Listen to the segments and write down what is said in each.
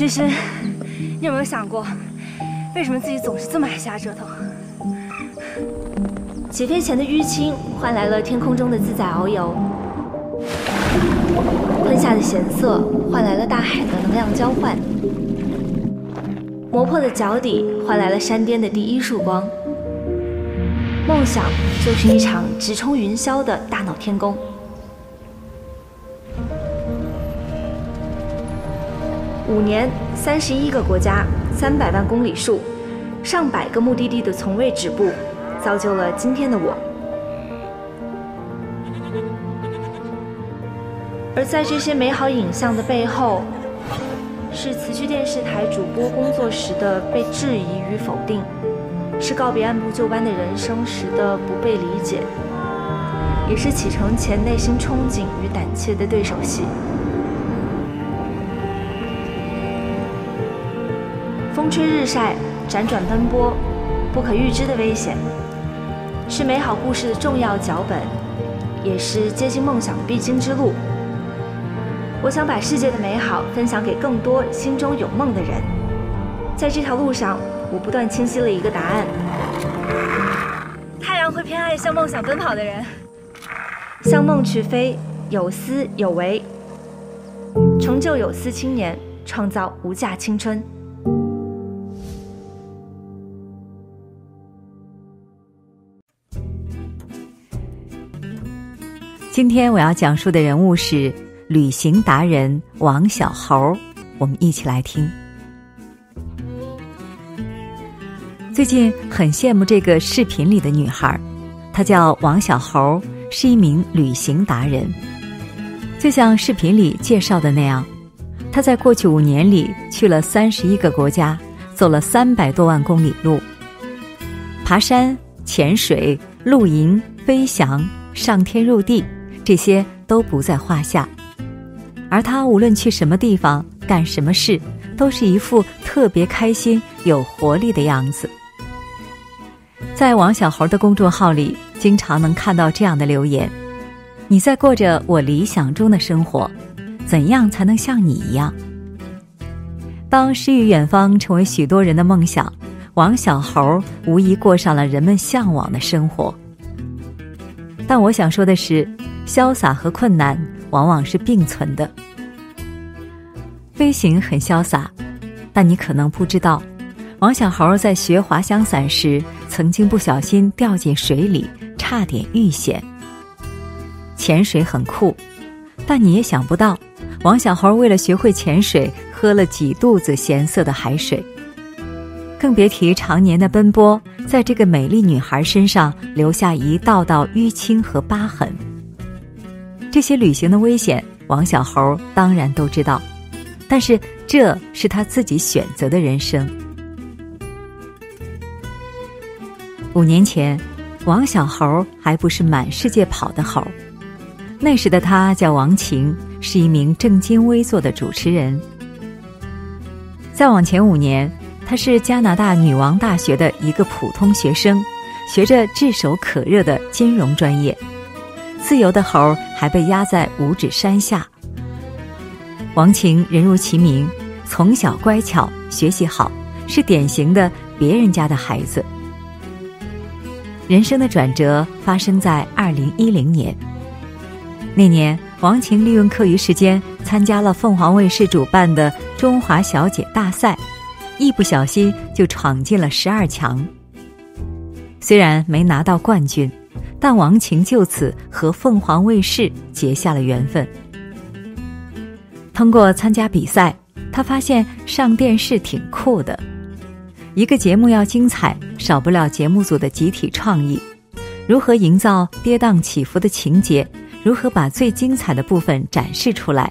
其实，你有没有想过，为什么自己总是这么爱瞎折腾？几天前的淤青换来了天空中的自在遨游，喷下的咸涩换来了大海的能量交换，磨破的脚底换来了山巅的第一束光。梦想就是一场直冲云霄的大闹天宫。 5年，31个国家，300万公里数，上百个目的地的从未止步，造就了今天的我。而在这些美好影像的背后，是辞去电视台主播工作时的被质疑与否定，是告别按部就班的人生时的不被理解，也是启程前内心憧憬与胆怯的对手戏。 风吹日晒，辗转奔波，不可预知的危险，是美好故事的重要脚本，也是接近梦想的必经之路。我想把世界的美好分享给更多心中有梦的人。在这条路上，我不断清晰了一个答案：太阳会偏爱向梦想奔跑的人，向梦去飞，有思有为，成就有思青年，创造无价青春。 今天我要讲述的人物是旅行达人王小猴，我们一起来听。最近很羡慕这个视频里的女孩，她叫王小猴，是一名旅行达人。就像视频里介绍的那样，她在过去5年里去了31个国家，走了300多万公里路，爬山、潜水、露营、飞翔、上天入地。 这些都不在话下，而他无论去什么地方干什么事，都是一副特别开心、有活力的样子。在王小猴的公众号里，经常能看到这样的留言：“你在过着我理想中的生活，怎样才能像你一样？”当诗与远方成为许多人的梦想，王小猴无疑过上了人们向往的生活。但我想说的是。 潇洒和困难往往是并存的。飞行很潇洒，但你可能不知道，王小猴在学滑翔伞时，曾经不小心掉进水里，差点遇险。潜水很酷，但你也想不到，王小猴为了学会潜水，喝了几肚子咸涩的海水。更别提常年的奔波，在这个美丽女孩身上留下一道道淤青和疤痕。 这些旅行的危险，王小猴当然都知道，但是这是他自己选择的人生。5年前，王小猴还不是满世界跑的猴，那时的他叫王晴，是一名正襟危坐的主持人。再往前5年，他是加拿大女王大学的一个普通学生，学着炙手可热的金融专业。 自由的猴还被压在五指山下。王晴人如其名，从小乖巧，学习好，是典型的别人家的孩子。人生的转折发生在2010年，那年王晴利用课余时间参加了凤凰卫视主办的中华小姐大赛，一不小心就闯进了12强。虽然没拿到冠军。 但王晴就此和凤凰卫视结下了缘分。通过参加比赛，他发现上电视挺酷的。一个节目要精彩，少不了节目组的集体创意。如何营造跌宕起伏的情节？如何把最精彩的部分展示出来？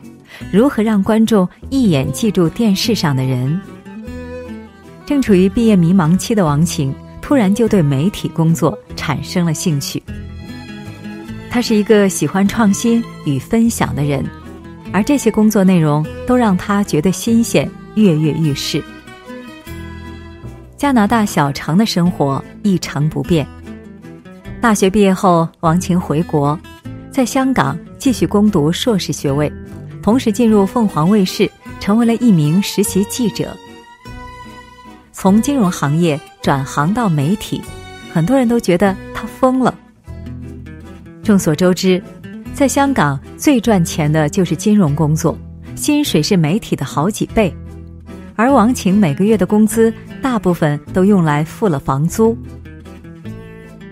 如何让观众一眼记住电视上的人？正处于毕业迷茫期的王晴。 突然就对媒体工作产生了兴趣。他是一个喜欢创新与分享的人，而这些工作内容都让他觉得新鲜、跃跃欲试。加拿大小城的生活一成不变。大学毕业后，王晴回国，在香港继续攻读硕士学位，同时进入凤凰卫视，成为了一名实习记者。从金融行业转行到媒体，很多人都觉得他疯了。众所周知，在香港最赚钱的就是金融工作，薪水是媒体的好几倍。而王晴每个月的工资大部分都用来付了房租。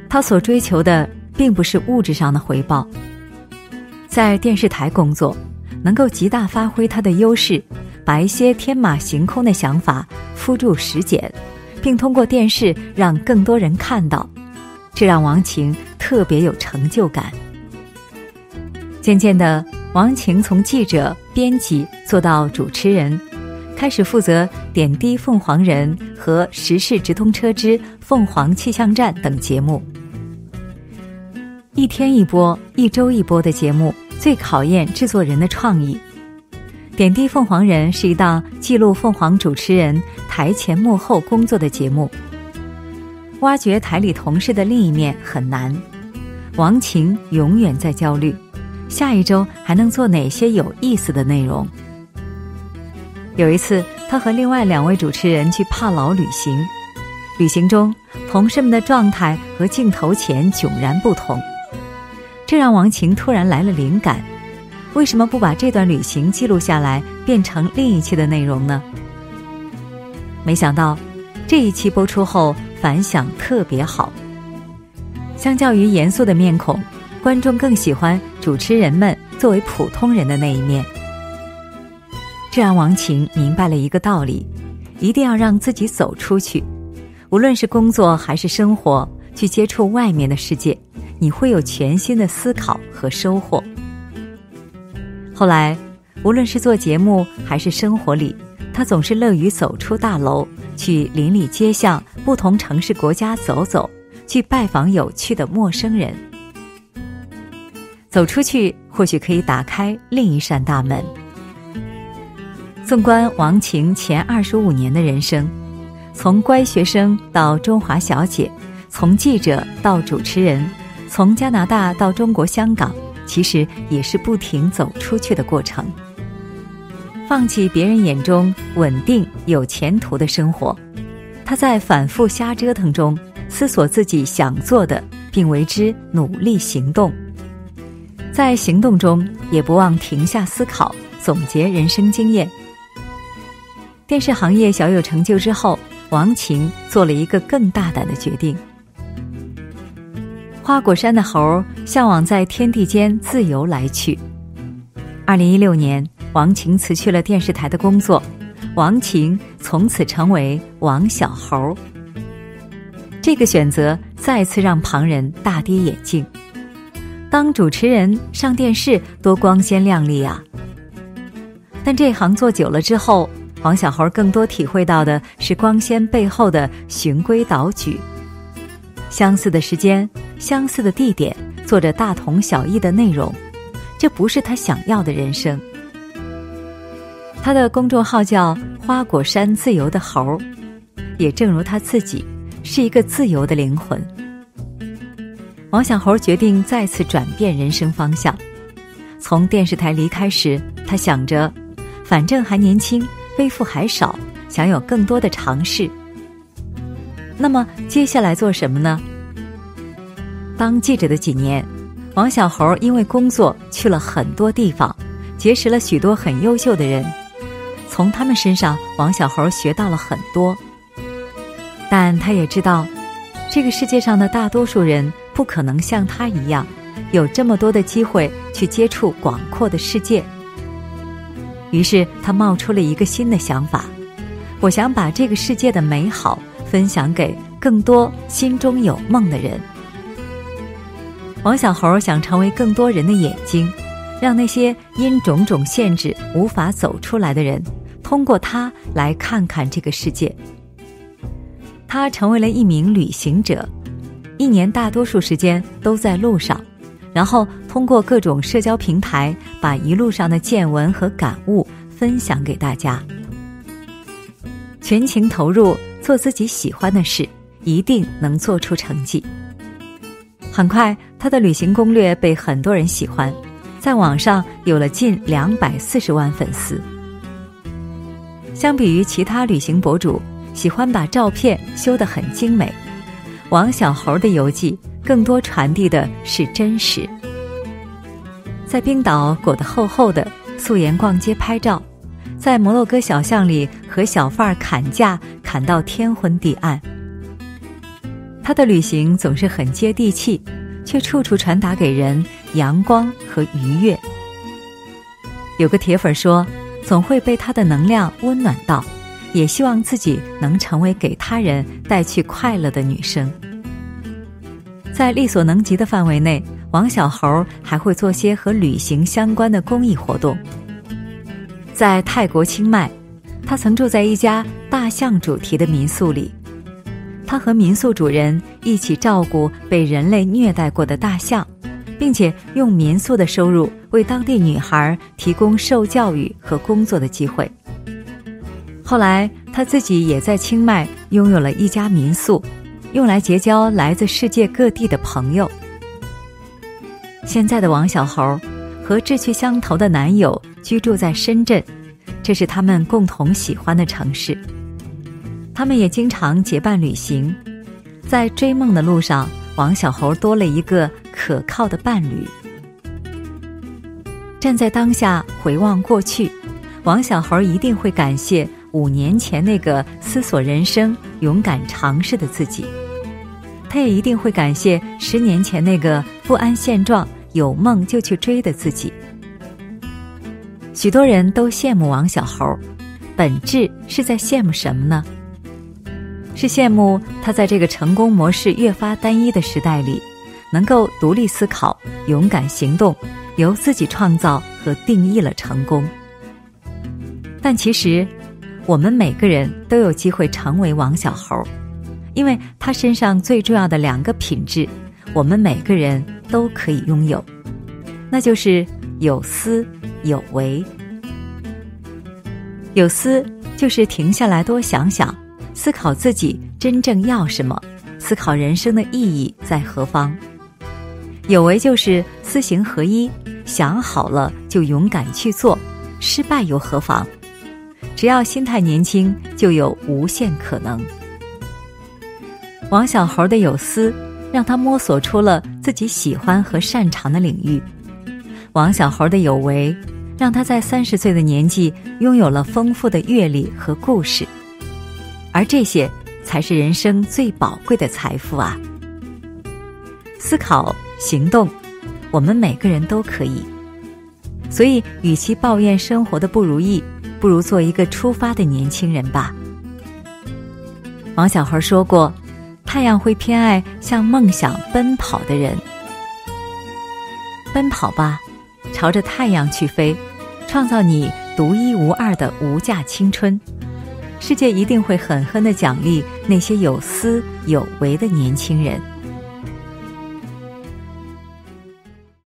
他所追求的并不是物质上的回报。在电视台工作，能够极大发挥他的优势，把一些天马行空的想法付诸实践，并通过电视让更多人看到，这让王晴特别有成就感。渐渐的，王晴从记者、编辑做到主持人，开始负责点滴凤凰人和时事直通车之凤凰气象站等节目。一天一播，一周一播的节目最考验制作人的创意。点滴凤凰人是一档记录凤凰主持人台前幕后工作的节目。挖掘台里同事的另一面很难，王晴永远在焦虑下一周还能做哪些有意思的内容。有一次，他和另外2位主持人去帕劳旅行，旅行中同事们的状态和镜头前迥然不同，这让王晴突然来了灵感，为什么不把这段旅行记录下来变成另一期的内容呢？没想到这一期播出后反响特别好，相较于严肃的面孔，观众更喜欢主持人们作为普通人的那一面。这让王晴明白了一个道理，一定要让自己走出去，无论是工作还是生活，去接触外面的世界，你会有全新的思考和收获。后来无论是做节目还是生活里，他总是乐于走出大楼，去邻里街巷、不同城市国家走走，去拜访有趣的陌生人。走出去或许可以打开另一扇大门。纵观王晴前25年的人生，从乖学生到中华小姐，从记者到主持人，从加拿大到中国香港，其实也是不停走出去的过程。放弃别人眼中稳定有前途的生活，他在反复瞎折腾中思索自己想做的，并为之努力行动。在行动中也不忘停下思考，总结人生经验。电视行业小有成就之后，王晴做了一个更大胆的决定。花果山的猴向往在天地间自由来去。2016年，王晴辞去了电视台的工作，王晴从此成为王小猴。这个选择再次让旁人大跌眼镜。当主持人上电视多光鲜亮丽啊！但这行做久了之后，王小猴更多体会到的是光鲜背后的循规蹈矩。相似的时间，相似的地点，做着大同小异的内容，这不是他想要的人生。他的公众号叫花果山自由的猴，也正如他自己是一个自由的灵魂。王小猴决定再次转变人生方向。从电视台离开时，他想着反正还年轻，背负还少，想有更多的尝试。那么接下来做什么呢？当记者的几年，王小猴因为工作去了很多地方，结识了许多很优秀的人，从他们身上王小猴学到了很多。但他也知道，这个世界上的大多数人不可能像他一样有这么多的机会去接触广阔的世界。于是他冒出了一个新的想法，我想把这个世界的美好分享给更多心中有梦的人。王小猴想成为更多人的眼睛，让那些因种种限制无法走出来的人，通过他来看看这个世界。他成为了一名旅行者，1年大多数时间都在路上，然后通过各种社交平台把一路上的见闻和感悟分享给大家。全情投入做自己喜欢的事，一定能做出成绩。很快，他的旅行攻略被很多人喜欢，在网上有了近240万粉丝。相比于其他旅行博主，喜欢把照片修得很精美，王小猴的游记更多传递的是真实。在冰岛裹得厚厚的，素颜逛街拍照；在摩洛哥小巷里和小贩砍价，砍到天昏地暗。他的旅行总是很接地气，却处处传达给人阳光和愉悦。有个铁粉说，总会被他的能量温暖到，也希望自己能成为给他人带去快乐的女生。在力所能及的范围内，王小猴还会做些和旅行相关的公益活动。在泰国清迈，他曾住在一家大象主题的民宿里，他和民宿主人一起照顾被人类虐待过的大象，并且用民宿的收入为当地女孩提供受教育和工作的机会。后来他自己也在清迈拥有了一家民宿，用来结交来自世界各地的朋友。现在的王小猴和志趣相投的男友居住在深圳，这是他们共同喜欢的城市。他们也经常结伴旅行，在追梦的路上，王小猴多了一个可靠的伴侣。站在当下回望过去，王小猴一定会感谢5年前那个思索人生、勇敢尝试的自己。他也一定会感谢10年前那个不安现状、有梦就去追的自己。许多人都羡慕王小猴，本质是在羡慕什么呢？是羡慕他在这个成功模式越发单一的时代里，能够独立思考、勇敢行动，由自己创造和定义了成功。但其实，我们每个人都有机会成为王小猴，因为他身上最重要的2个品质，我们每个人都可以拥有，那就是有思有为。有思就是停下来多想想，思考自己真正要什么，思考人生的意义在何方。有为就是思行合一，想好了就勇敢去做，失败又何妨？只要心态年轻，就有无限可能。王小猴的有思让他摸索出了自己喜欢和擅长的领域，王小猴的有为让他在30岁的年纪拥有了丰富的阅历和故事，而这些才是人生最宝贵的财富啊！思考、行动，我们每个人都可以。所以，与其抱怨生活的不如意，不如做一个出发的年轻人吧。王小猴说过，太阳会偏爱向梦想奔跑的人。奔跑吧，朝着太阳去飞，创造你独一无二的无价青春。世界一定会狠狠地奖励那些有思有为的年轻人。